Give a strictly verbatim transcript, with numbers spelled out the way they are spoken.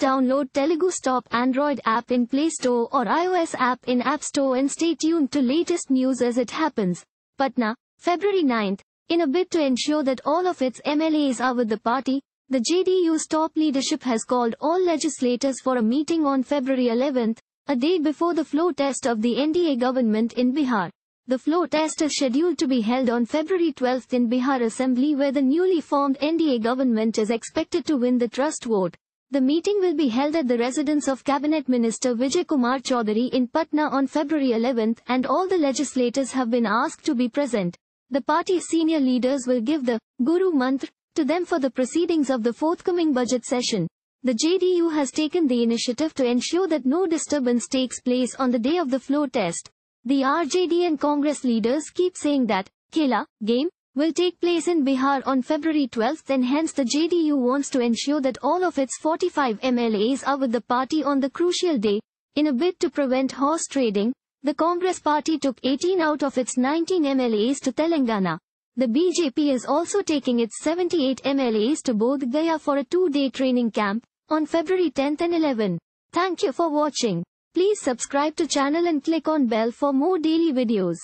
Just download Telugu Stop Android app in Play Store or iOS app in App Store and stay tuned to latest news as it happens. Patna, February ninth. In a bid to ensure that all of its M L As are with the party, the J D U's top leadership has called all legislators for a meeting on February eleventh, a day before the floor test of the N D A government in Bihar. The floor test is scheduled to be held on February twelfth in Bihar Assembly, where the newly formed N D A government is expected to win the trust vote. The meeting will be held at the residence of Cabinet Minister Vijay Kumar Chaudhary in Patna on February eleventh, and all the legislators have been asked to be present. The party's senior leaders will give the Guru Mantra to them for the proceedings of the forthcoming budget session. The J D U has taken the initiative to ensure that no disturbance takes place on the day of the floor test. The R J D and Congress leaders keep saying that Khela game will take place in Bihar on February twelfth, and hence the J D U wants to ensure that all of its forty-five M L As are with the party on the crucial day. In a bid to prevent horse trading, the Congress party took eighteen out of its nineteen M L As to Telangana. The B J P is also taking its seventy-eight M L As to Bodh Gaya for a two-day training camp on February tenth and eleventh. Thank you for watching. Please subscribe to channel and click on bell for more daily videos.